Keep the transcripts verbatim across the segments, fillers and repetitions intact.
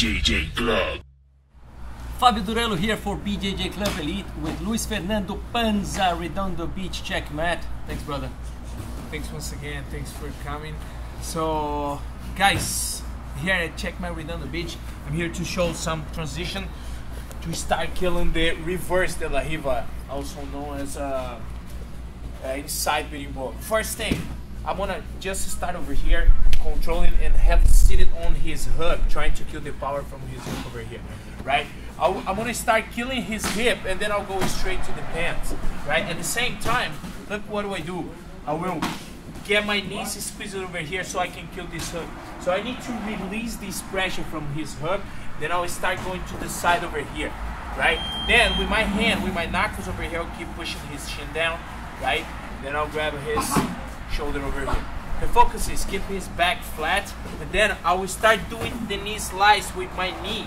B J J Club. Fabio Durello here for B J J Club Elite with Luiz Fernando Panza, Redondo Beach, Checkmat. Thanks, brother. Thanks once again. Thanks for coming. So, guys, here at Checkmat Redondo Beach, I'm here to show some transition to start killing the Reverse De La Riva, also known as uh, uh, inside Birimbo. First thing, I want to just start over here, controlling and have seated on his hook, trying to kill the power from his hook over here, right? I'm going to start killing his hip and then I'll go straight to the pants, right? At the same time, look what do I do? I will get my knees squeezed over here so I can kill this hook. So I need to release this pressure from his hook, then I'll start going to the side over here, right? Then with my hand, with my knuckles over here, I'll keep pushing his shin down, right? Then I'll grab his shoulder over here. The focus is keep his back flat, and then I will start doing the knee slice with my knee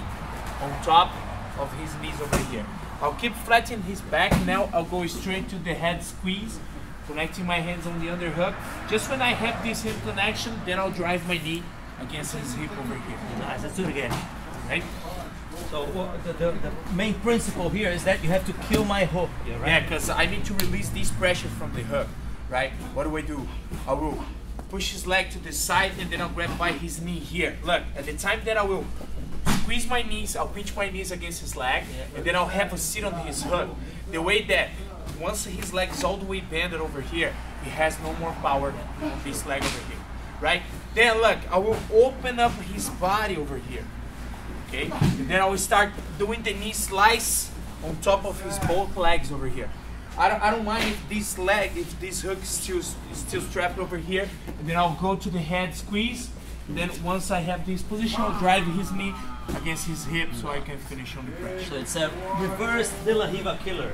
on top of his knees over here. I'll keep flattening his back. Now I'll go straight to the head squeeze, connecting my hands on the under hook. Just when I have this hip connection, then I'll drive my knee against his hip over here. Nice, let's do it again. Right? So well, the, the, the main principle here is that you have to kill my hook. Yeah, right? Yeah, because I need to release this pressure from the hook, right? What do I do? I will push his leg to the side and then I'll grab by his knee here. Look, at the time that I will squeeze my knees, I'll pinch my knees against his leg, and then I'll have a seat on his hook. The way that once his leg is all the way bended over here, he has no more power on this leg over here, right? Then look, I will open up his body over here, okay? And then I will start doing the knee slice on top of his both legs over here. I don't, I don't mind if this leg, if this hook is still, is still strapped over here, and then I'll go to the head squeeze. Then once I have this position, I'll drive his knee against his hip so I can finish on the pressure. So it's a reverse De La Riva killer.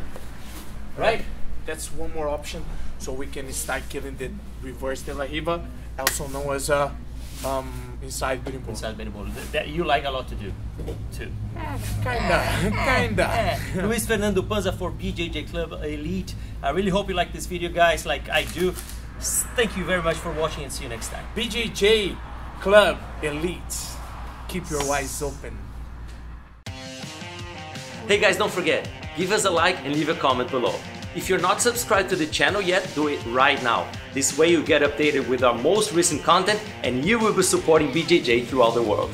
Right? That's one more option, so we can start killing the reverse De La Riva, also known as a uh, um, inside Birimbo. Inside Birimbo. That you like a lot to do, too. Kinda, kinda. Luiz Fernando Panza for B J J Club Elite. I really hope you like this video, guys, like I do. Thank you very much for watching and see you next time. B J J Club Elite. Keep your eyes open. Hey guys, don't forget, give us a like and leave a comment below. If you're not subscribed to the channel yet, do it right now. This way you get updated with our most recent content and you will be supporting B J J throughout the world.